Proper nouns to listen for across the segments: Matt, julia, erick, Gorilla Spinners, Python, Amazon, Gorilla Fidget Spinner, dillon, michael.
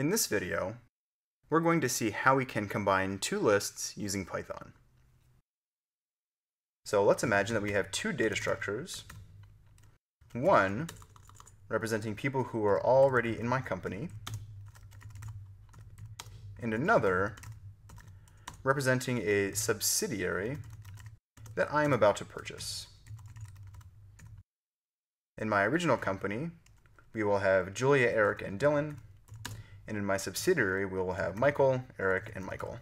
In this video, we're going to see how we can combine two lists using Python. So let's imagine that we have two data structures, one representing people who are already in my company, and another representing a subsidiary that I am about to purchase. In my original company, we will have Julia, Eric, and Dylan, and in my subsidiary, we will have Michael, Eric, and Michael.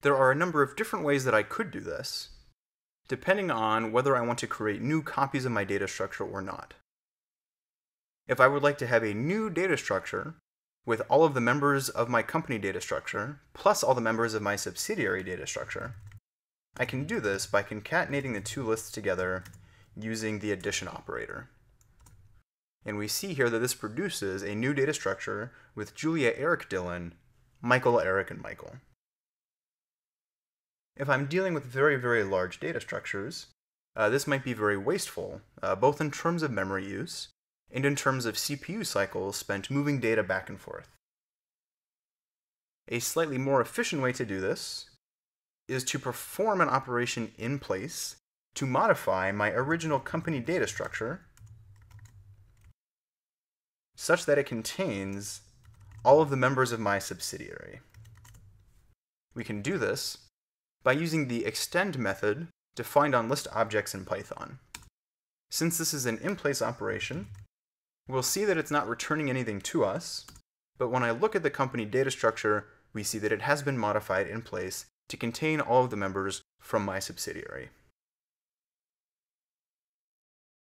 There are a number of different ways that I could do this, depending on whether I want to create new copies of my data structure or not. If I would like to have a new data structure with all of the members of my company data structure, plus all the members of my subsidiary data structure, I can do this by concatenating the two lists together using the addition operator. And we see here that this produces a new data structure with Julia, Eric, Dylan, Michael, Eric, and Michael. If I'm dealing with very, very large data structures, this might be very wasteful, both in terms of memory use and in terms of CPU cycles spent moving data back and forth. A slightly more efficient way to do this is to perform an operation in place to modify my original company data structure such that it contains all of the members of my subsidiary. We can do this by using the extend method defined on list objects in Python. Since this is an in-place operation, we'll see that it's not returning anything to us, but when I look at the company data structure, we see that it has been modified in place to contain all of the members from my subsidiary.